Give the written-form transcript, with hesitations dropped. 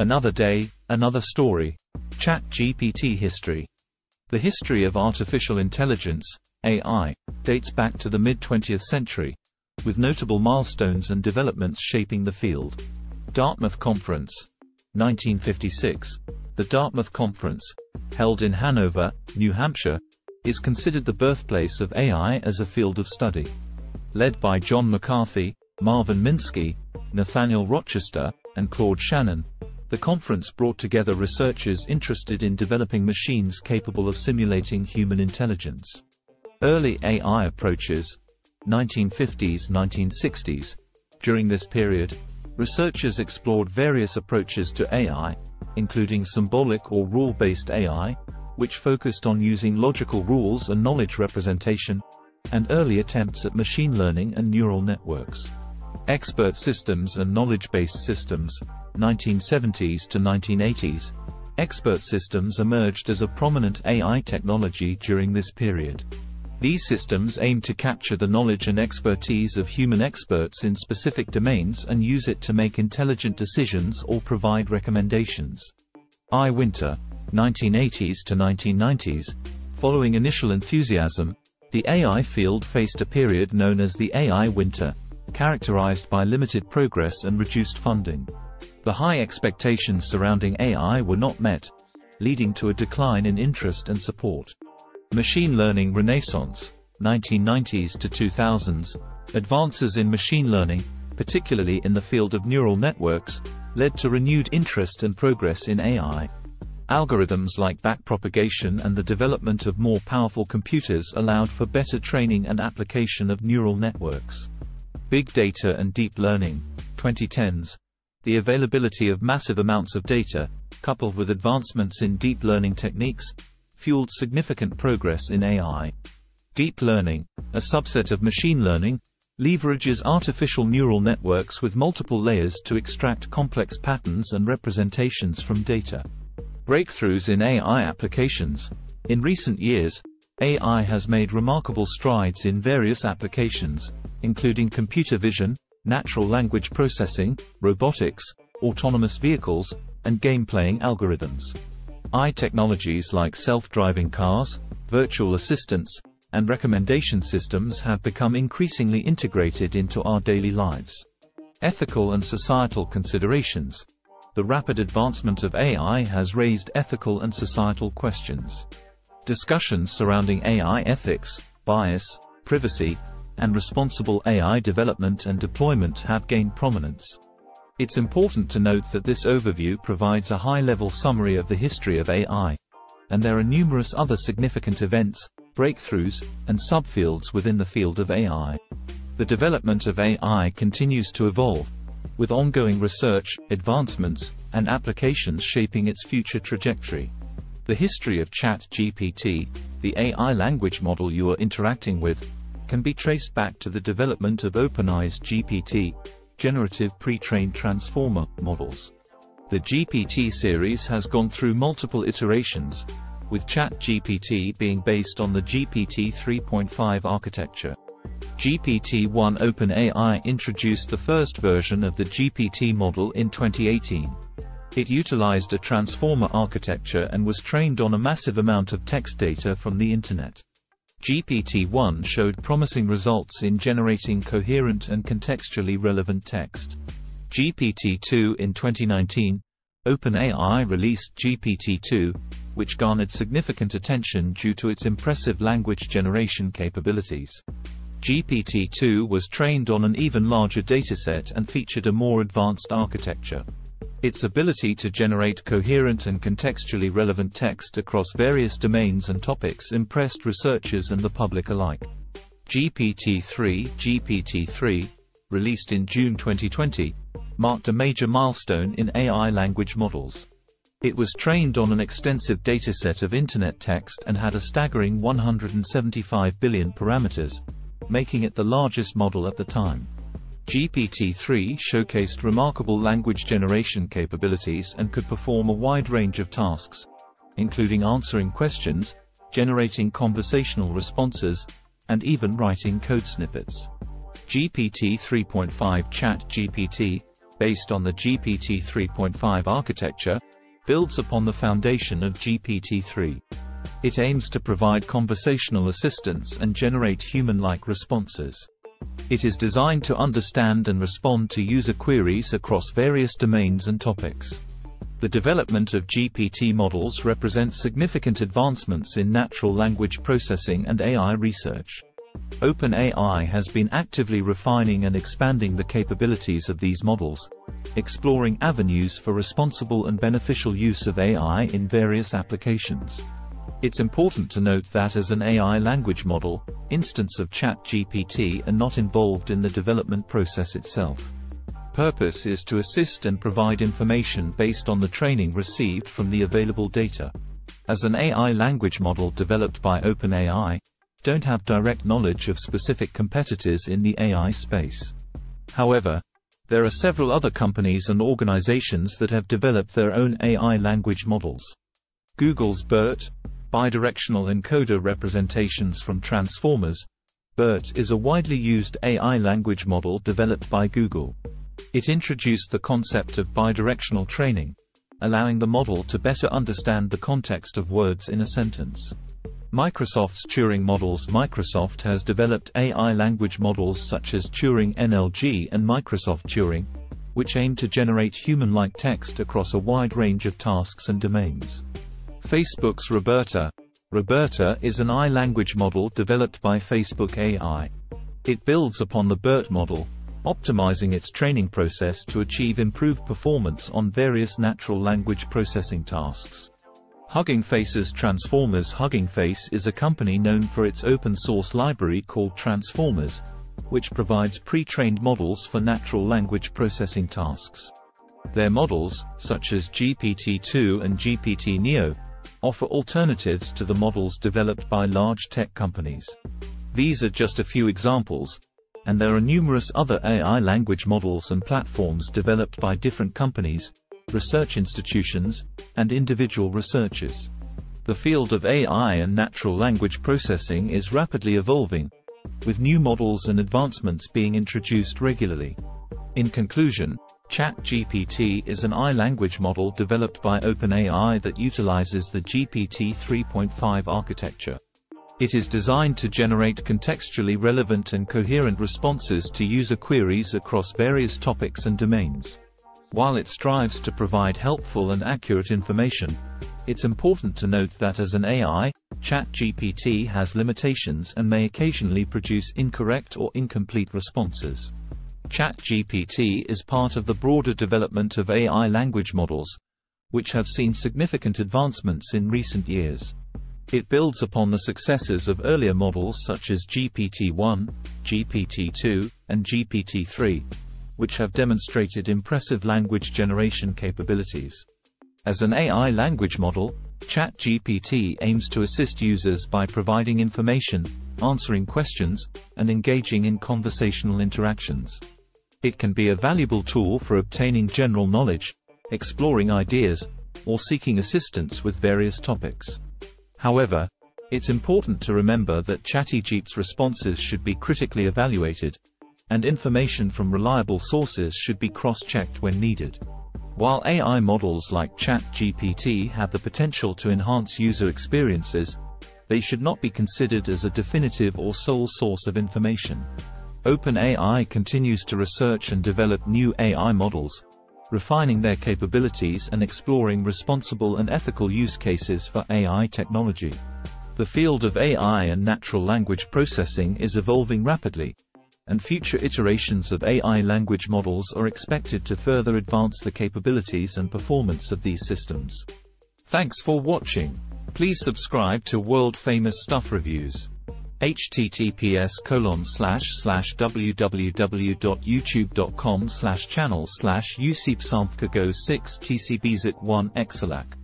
Another day, another story. ChatGPT history. The history of artificial intelligence, AI, dates back to the mid-20th century, with notable milestones and developments shaping the field. Dartmouth Conference, 1956. The Dartmouth Conference, held in Hanover, New Hampshire, is considered the birthplace of AI as a field of study. Led by John McCarthy, Marvin Minsky, Nathaniel Rochester, and Claude Shannon, the conference brought together researchers interested in developing machines capable of simulating human intelligence. Early AI approaches, 1950s–1960s. During this period, researchers explored various approaches to AI, including symbolic or rule-based AI, which focused on using logical rules and knowledge representation, and early attempts at machine learning and neural networks. Expert systems and knowledge-based systems, 1970s–1980s. Expert systems emerged as a prominent AI technology during this period. These systems aim to capture the knowledge and expertise of human experts in specific domains and use it to make intelligent decisions or provide recommendations. I. Winter, 1980s–1990s. Following initial enthusiasm, the AI field faced a period known as the AI winter, characterized by limited progress and reduced funding. The high expectations surrounding AI were not met, leading to a decline in interest and support. Machine learning renaissance, 1990s–2000s. Advances in machine learning, particularly in the field of neural networks, led to renewed interest and progress in AI. Algorithms like backpropagation and the development of more powerful computers allowed for better training and application of neural networks. Big data and deep learning, 2010s. The availability of massive amounts of data, coupled with advancements in deep learning techniques, fueled significant progress in AI. Deep learning, a subset of machine learning, leverages artificial neural networks with multiple layers to extract complex patterns and representations from data. Breakthroughs in AI applications. In recent years, AI has made remarkable strides in various applications, including computer vision, natural language processing, robotics, autonomous vehicles, and game-playing algorithms. AI technologies like self-driving cars, virtual assistants, and recommendation systems have become increasingly integrated into our daily lives. Ethical and societal considerations. The rapid advancement of AI has raised ethical and societal questions. Discussions surrounding AI ethics, bias, privacy, and responsible AI development and deployment have gained prominence. It's important to note that this overview provides a high-level summary of the history of AI, and there are numerous other significant events, breakthroughs, and subfields within the field of AI. The development of AI continues to evolve, with ongoing research, advancements, and applications shaping its future trajectory. The history of ChatGPT, the AI language model you are interacting with, can be traced back to the development of OpenAI's GPT, Generative Pre-trained Transformer, models. The GPT series has gone through multiple iterations, with ChatGPT being based on the GPT 3.5 architecture. GPT-1. OpenAI introduced the first version of the GPT model in 2018. It utilized a transformer architecture and was trained on a massive amount of text data from the internet. GPT-1 showed promising results in generating coherent and contextually relevant text. GPT-2. In 2019, OpenAI released GPT-2, which garnered significant attention due to its impressive language generation capabilities. GPT-2 was trained on an even larger dataset and featured a more advanced architecture. Its ability to generate coherent and contextually relevant text across various domains and topics impressed researchers and the public alike. GPT-3. GPT-3, released in June 2020, marked a major milestone in AI language models. It was trained on an extensive dataset of internet text and had a staggering 175 billion parameters, making it the largest model at the time. GPT-3 showcased remarkable language generation capabilities and could perform a wide range of tasks, including answering questions, generating conversational responses, and even writing code snippets. GPT 3.5. ChatGPT, based on the GPT 3.5 architecture, builds upon the foundation of GPT-3. It aims to provide conversational assistance and generate human-like responses. It is designed to understand and respond to user queries across various domains and topics. The development of GPT models represents significant advancements in natural language processing and AI research. OpenAI has been actively refining and expanding the capabilities of these models, exploring avenues for responsible and beneficial use of AI in various applications. It's important to note that as an AI language model, instance of ChatGPT are not involved in the development process itself. Purpose is to assist and provide information based on the training received from the available data. As an AI language model developed by OpenAI, don't have direct knowledge of specific competitors in the AI space. However, there are several other companies and organizations that have developed their own AI language models. Google's BERT, Bidirectional Encoder Representations from Transformers. BERT is a widely used AI language model developed by Google. It introduced the concept of bidirectional training, allowing the model to better understand the context of words in a sentence. Microsoft's Turing models. Microsoft has developed AI language models such as Turing NLG and Microsoft Turing, which aim to generate human-like text across a wide range of tasks and domains. Facebook's Roberta. Roberta is an AI language model developed by Facebook AI. It builds upon the BERT model, optimizing its training process to achieve improved performance on various natural language processing tasks. Hugging Face's Transformers. Hugging Face is a company known for its open-source library called Transformers, which provides pre-trained models for natural language processing tasks. Their models, such as GPT-2 and GPT Neo, offer alternatives to the models developed by large tech companies. These are just a few examples, and there are numerous other AI language models and platforms developed by different companies, research institutions, and individual researchers. The field of AI and natural language processing is rapidly evolving, with new models and advancements being introduced regularly. In conclusion, ChatGPT is an AI language model developed by OpenAI that utilizes the GPT 3.5 architecture. It is designed to generate contextually relevant and coherent responses to user queries across various topics and domains. While it strives to provide helpful and accurate information, it's important to note that as an AI, ChatGPT has limitations and may occasionally produce incorrect or incomplete responses. ChatGPT is part of the broader development of AI language models, which have seen significant advancements in recent years. It builds upon the successes of earlier models such as GPT-1, GPT-2, and GPT-3. Which have demonstrated impressive language generation capabilities. As an AI language model, ChatGPT aims to assist users by providing information, answering questions, and engaging in conversational interactions. It can be a valuable tool for obtaining general knowledge, exploring ideas, or seeking assistance with various topics. However, it's important to remember that ChatGPT's responses should be critically evaluated, and information from reliable sources should be cross-checked when needed. While AI models like ChatGPT have the potential to enhance user experiences, they should not be considered as a definitive or sole source of information. OpenAI continues to research and develop new AI models, refining their capabilities and exploring responsible and ethical use cases for AI technology. The field of AI and natural language processing is evolving rapidly, and future iterations of AI language models are expected to further advance the capabilities and performance of these systems. Thanks for watching. Please subscribe to World Famous Stuff Reviews. https://www.youtube.com/channel/UCPSAMFKGO6TCBZIT1XLAC